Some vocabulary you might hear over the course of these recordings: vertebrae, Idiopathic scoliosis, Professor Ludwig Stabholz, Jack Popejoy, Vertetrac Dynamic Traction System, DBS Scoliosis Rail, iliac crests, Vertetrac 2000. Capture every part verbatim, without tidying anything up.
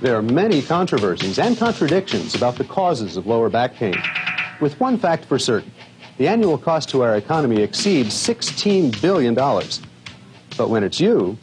There are many controversies and contradictions about the causes of lower back pain, with one fact for certain. The annual cost to our economy exceeds sixteen billion dollars. But when it's you,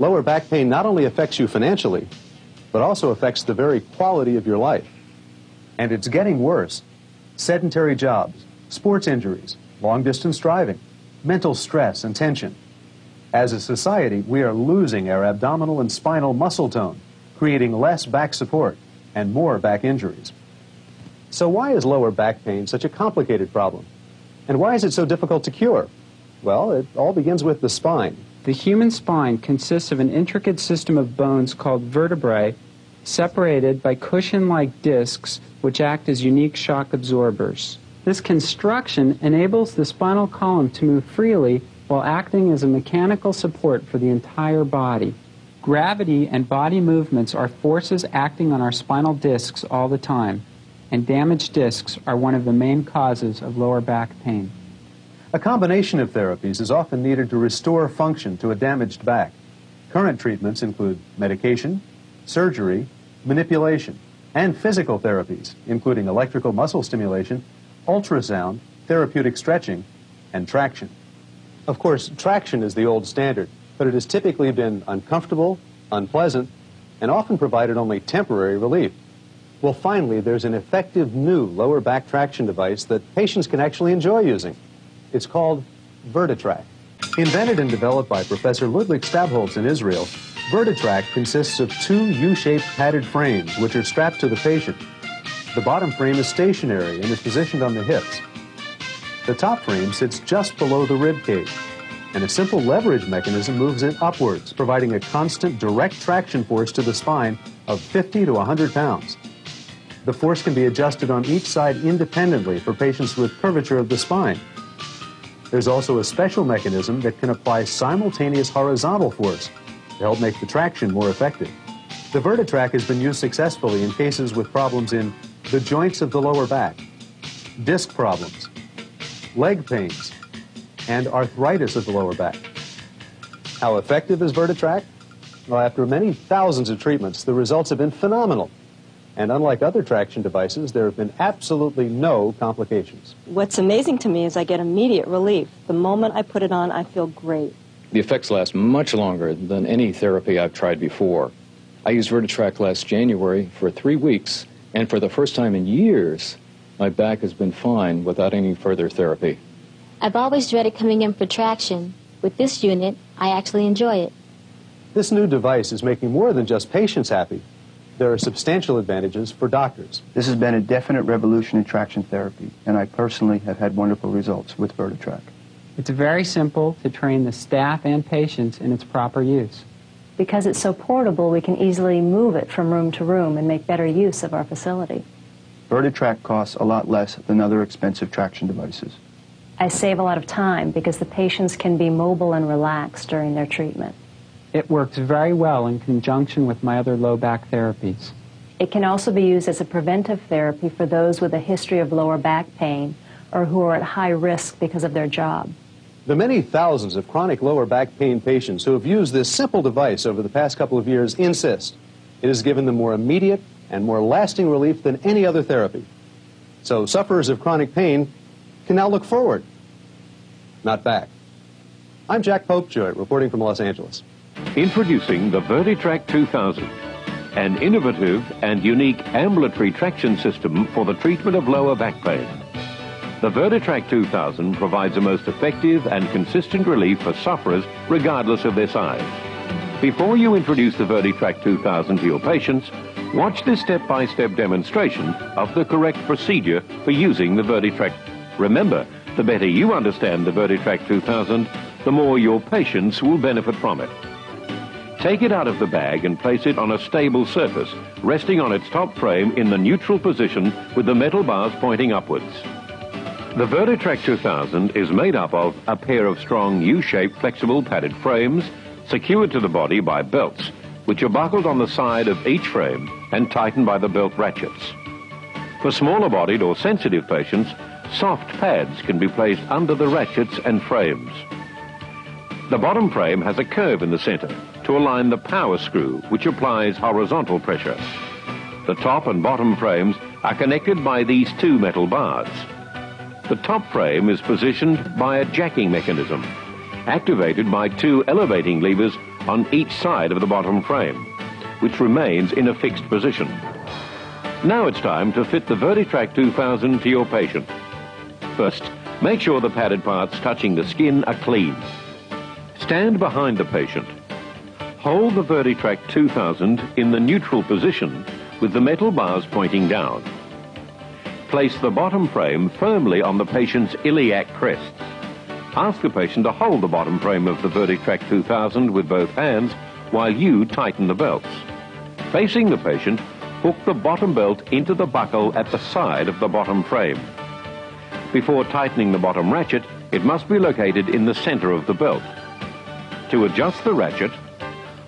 lower back pain not only affects you financially, but also affects the very quality of your life. And it's getting worse. Sedentary jobs, sports injuries, long-distance driving, mental stress and tension. As a society, we are losing our abdominal and spinal muscle tone, creating less back support and more back injuries. So why is lower back pain such a complicated problem? And why is it so difficult to cure? Well, it all begins with the spine. The human spine consists of an intricate system of bones called vertebrae, separated by cushion-like discs which act as unique shock absorbers. This construction enables the spinal column to move freely while acting as a mechanical support for the entire body. Gravity and body movements are forces acting on our spinal discs all the time, and damaged discs are one of the main causes of lower back pain. A combination of therapies is often needed to restore function to a damaged back. Current treatments include medication, surgery, manipulation, and physical therapies, including electrical muscle stimulation, ultrasound, therapeutic stretching, and traction. Of course, traction is the old standard, but it has typically been uncomfortable, unpleasant, and often provided only temporary relief. Well, finally, there's an effective new lower back traction device that patients can actually enjoy using. It's called Vertetrac. Invented and developed by Professor Ludwig Stabholz in Israel, Vertetrac consists of two U-shaped padded frames which are strapped to the patient. The bottom frame is stationary and is positioned on the hips. The top frame sits just below the rib cage, and a simple leverage mechanism moves it upwards, providing a constant direct traction force to the spine of fifty to one hundred pounds. The force can be adjusted on each side independently for patients with curvature of the spine. There's also a special mechanism that can apply simultaneous horizontal force to help make the traction more effective. The Vertetrac has been used successfully in cases with problems in the joints of the lower back, disc problems, leg pains, and arthritis of the lower back. How effective is Vertetrac? Well, after many thousands of treatments, the results have been phenomenal. And unlike other traction devices, there have been absolutely no complications. What's amazing to me is I get immediate relief. The moment I put it on, I feel great. The effects last much longer than any therapy I've tried before. I used Vertetrac last January for three weeks, and for the first time in years, my back has been fine without any further therapy. I've always dreaded coming in for traction. With this unit, I actually enjoy it. This new device is making more than just patients happy. There are substantial advantages for doctors. This has been a definite revolution in traction therapy, and I personally have had wonderful results with Vertetrac. It's very simple to train the staff and patients in its proper use. Because it's so portable, we can easily move it from room to room and make better use of our facility. Vertetrac costs a lot less than other expensive traction devices. I save a lot of time because the patients can be mobile and relaxed during their treatment. It works very well in conjunction with my other low back therapies. It can also be used as a preventive therapy for those with a history of lower back pain or who are at high risk because of their job. The many thousands of chronic lower back pain patients who have used this simple device over the past couple of years insist it has given them more immediate and more lasting relief than any other therapy. So sufferers of chronic pain can now look forward, not back. I'm Jack Popejoy, reporting from Los Angeles. Introducing the Vertetrac two thousand, an innovative and unique ambulatory traction system for the treatment of lower back pain. The Vertetrac two thousand provides the most effective and consistent relief for sufferers regardless of their size. Before you introduce the Vertetrac two thousand to your patients, watch this step-by-step demonstration of the correct procedure for using the Vertetrac. Remember, the better you understand the Vertetrac two thousand, the more your patients will benefit from it. Take it out of the bag and place it on a stable surface, resting on its top frame in the neutral position with the metal bars pointing upwards. The Vertetrac two thousand is made up of a pair of strong U-shaped flexible padded frames secured to the body by belts, which are buckled on the side of each frame and tightened by the belt ratchets. For smaller-bodied or sensitive patients, soft pads can be placed under the ratchets and frames. The bottom frame has a curve in the center to align the power screw, which applies horizontal pressure. The top and bottom frames are connected by these two metal bars. The top frame is positioned by a jacking mechanism, activated by two elevating levers on each side of the bottom frame, which remains in a fixed position. Now it's time to fit the Vertetrac two thousand to your patient. First, make sure the padded parts touching the skin are clean. Stand behind the patient. Hold the Vertetrac two thousand in the neutral position with the metal bars pointing down. Place the bottom frame firmly on the patient's iliac crests. Ask the patient to hold the bottom frame of the Vertetrac two thousand with both hands while you tighten the belts. Facing the patient, hook the bottom belt into the buckle at the side of the bottom frame. Before tightening the bottom ratchet, it must be located in the center of the belt. To adjust the ratchet,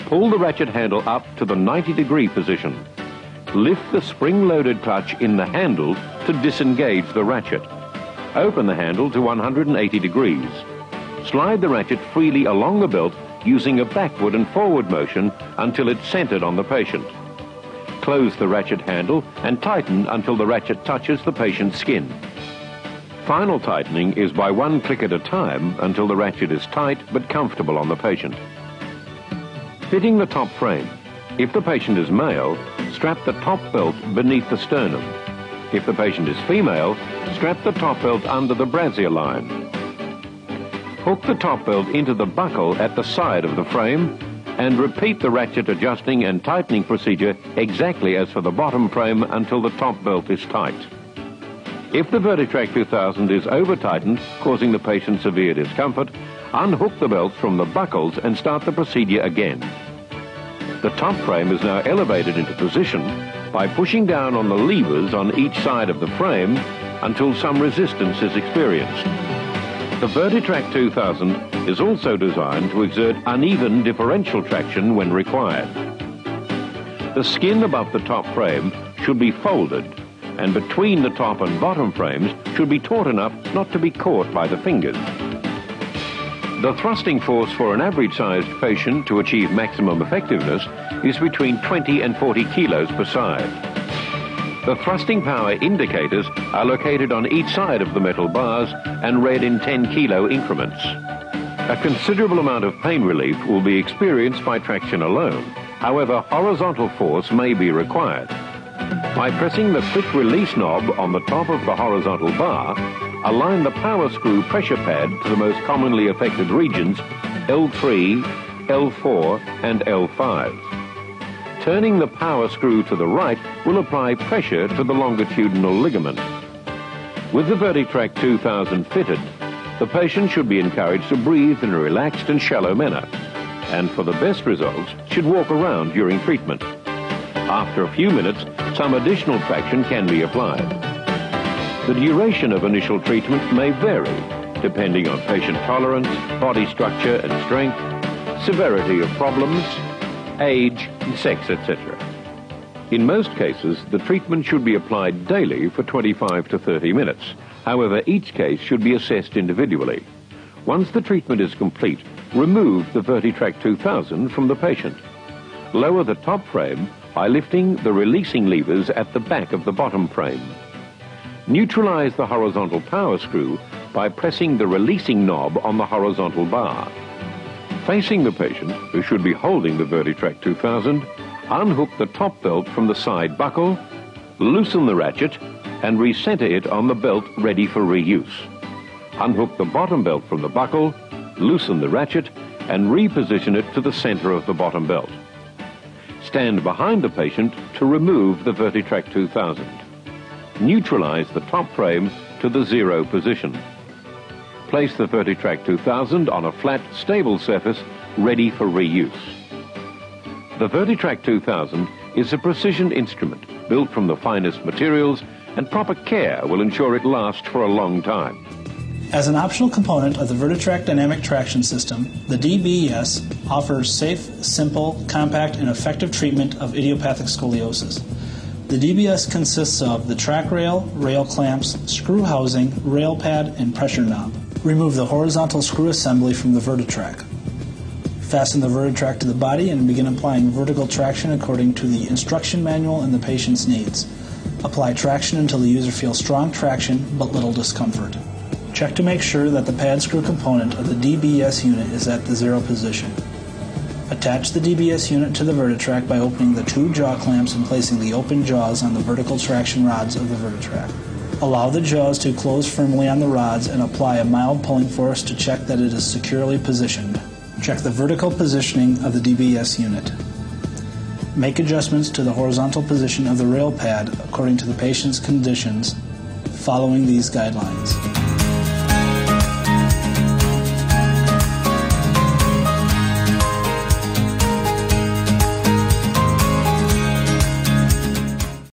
pull the ratchet handle up to the ninety degree position. Lift the spring-loaded clutch in the handle to disengage the ratchet. Open the handle to one hundred eighty degrees. Slide the ratchet freely along the belt using a backward and forward motion until it's centered on the patient. Close the ratchet handle and tighten until the ratchet touches the patient's skin. Final tightening is by one click at a time until the ratchet is tight but comfortable on the patient. Fitting the top frame. If the patient is male, strap the top belt beneath the sternum. If the patient is female, strap the top belt under the brassiere line. Hook the top belt into the buckle at the side of the frame and repeat the ratchet adjusting and tightening procedure exactly as for the bottom frame until the top belt is tight. If the Vertetrac two thousand is over-tightened, causing the patient severe discomfort, unhook the belts from the buckles and start the procedure again. The top frame is now elevated into position by pushing down on the levers on each side of the frame until some resistance is experienced. The Vertetrac two thousand is also designed to exert uneven differential traction when required. The skin above the top frame should be folded, and between the top and bottom frames should be taut enough not to be caught by the fingers. The thrusting force for an average-sized patient to achieve maximum effectiveness is between twenty and forty kilos per side. The thrusting power indicators are located on each side of the metal bars and read in ten kilo increments. A considerable amount of pain relief will be experienced by traction alone. However, horizontal force may be required. By pressing the quick release knob on the top of the horizontal bar, align the power screw pressure pad to the most commonly affected regions, L three, L four, and L five. Turning the power screw to the right will apply pressure to the longitudinal ligament. With the Vertetrac two thousand fitted, the patient should be encouraged to breathe in a relaxed and shallow manner, and for the best results, should walk around during treatment. After a few minutes, some additional traction can be applied. The duration of initial treatment may vary, depending on patient tolerance, body structure and strength, severity of problems, age, sex, et cetera. In most cases, the treatment should be applied daily for twenty-five to thirty minutes. However, each case should be assessed individually. Once the treatment is complete, remove the Vertetrac two thousand from the patient. Lower the top frame by lifting the releasing levers at the back of the bottom frame. Neutralize the horizontal power screw by pressing the releasing knob on the horizontal bar. Facing the patient, who should be holding the Vertetrac two thousand, unhook the top belt from the side buckle, loosen the ratchet, and recenter it on the belt ready for reuse. Unhook the bottom belt from the buckle, loosen the ratchet, and reposition it to the center of the bottom belt. Stand behind the patient to remove the Vertetrac two thousand. Neutralize the top frame to the zero position. Place the Vertetrac two thousand on a flat, stable surface ready for reuse. The Vertetrac two thousand is a precision instrument built from the finest materials, and proper care will ensure it lasts for a long time. As an optional component of the Vertetrac Dynamic Traction System, the D B S offers safe, simple, compact, and effective treatment of idiopathic scoliosis. The D B S consists of the track rail, rail clamps, screw housing, rail pad, and pressure knob. Remove the horizontal screw assembly from the Vertetrac. Fasten the vertetrac to the body and begin applying vertical traction according to the instruction manual and the patient's needs. Apply traction until the user feels strong traction but little discomfort. Check to make sure that the pad screw component of the D B S unit is at the zero position. Attach the D B S unit to the vertetrac by opening the two jaw clamps and placing the open jaws on the vertical traction rods of the vertetrac. Allow the jaws to close firmly on the rods and apply a mild pulling force to check that it is securely positioned. Check the vertical positioning of the D B S unit. Make adjustments to the horizontal position of the rail pad according to the patient's conditions following these guidelines.